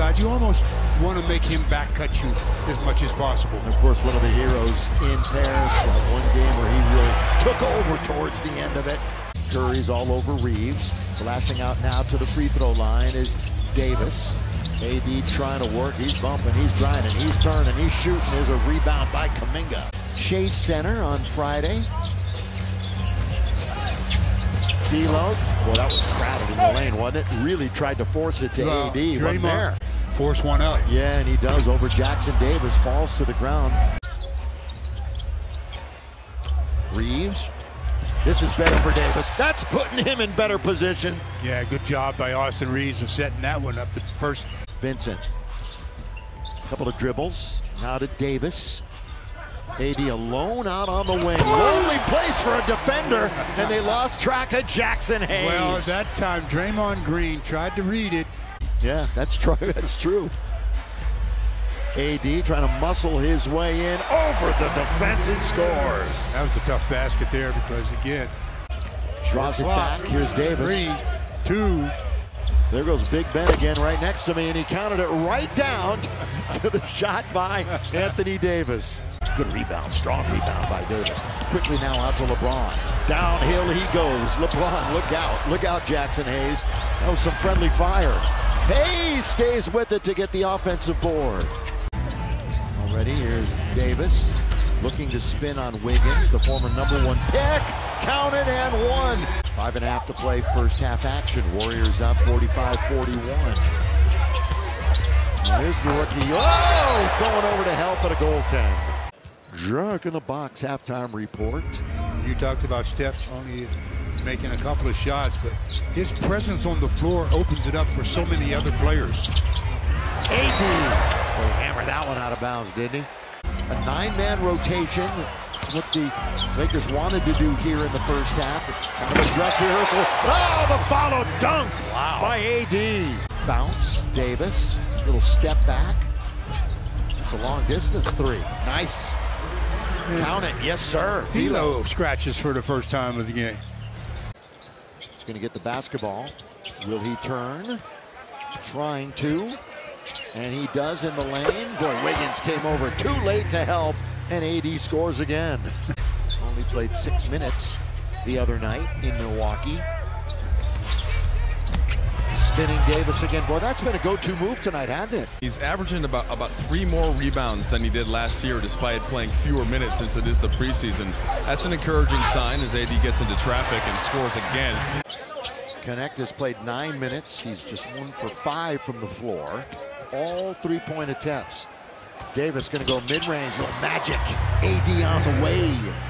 side, you almost want to make him back cut you as much as possible. And of course, one of the heroes in Paris, that one game where he really took over towards the end of it. Curry's all over Reaves. Flashing out now to the free throw line is Davis. AD trying to work, he's bumping, he's grinding, he's turning, he's shooting. There's a rebound by Kuminga. Chase center on Friday. D-Lo, well, that was crowded in the lane, wasn't it? Really tried to force it to AD. Draymond there. Force one out. Yeah, and he does over Jackson Davis, falls to the ground. Reaves. This is better for Davis. That's putting him in better position. Yeah, good job by Austin Reaves of setting that one up the first. Vincent. Couple of dribbles. Now to Davis. AD alone out on the wing. Lonely place for a defender, and they lost track of Jackson Hayes. Well, at that time, Draymond Green tried to read it. Yeah, that's true. AD trying to muscle his way in over the defense and scores. That was a tough basket there because, again, draws it back. Here's Davis. 3, 2. There goes Big Ben again right next to me, and he counted it right down to the shot by Anthony Davis. Good rebound, strong rebound by Davis. Quickly now out to LeBron. Downhill he goes. LeBron, look out, Jackson Hayes. That was some friendly fire. Hayes stays with it to get the offensive board. Already, here's Davis looking to spin on Wiggins, the former #1 pick. Counted and won. 5.5 to play, first half action. Warriors up 45-41. Here's the rookie. Oh, going over to help at a goaltend. Drunk in the box, halftime report. You talked about Steph only making a couple of shots, but his presence on the floor opens it up for so many other players. AD. He hammered that one out of bounds, didn't he? A 9-man rotation. That's what the Lakers wanted to do here in the first half. Another dress rehearsal. Oh, the follow dunk by AD. Bounce, Davis. Little step back. It's a long distance three. Nice. Count it. Yes, sir. D-Lo scratches for the first time of the game. He's going to get the basketball. Will he turn? Trying to. And he does in the lane. Boy, Wiggins came over too late to help, and AD scores again. Only played 6 minutes the other night in Milwaukee. Spinning Davis again. Boy, that's been a go-to move tonight, hasn't it? He's averaging about 3 more rebounds than he did last year, despite playing fewer minutes since it is the preseason. That's an encouraging sign as AD gets into traffic and scores again. Connect has played 9 minutes. He's just 1 for 5 from the floor. All three-point attempts. Davis going to go mid-range. Little magic. AD on the way.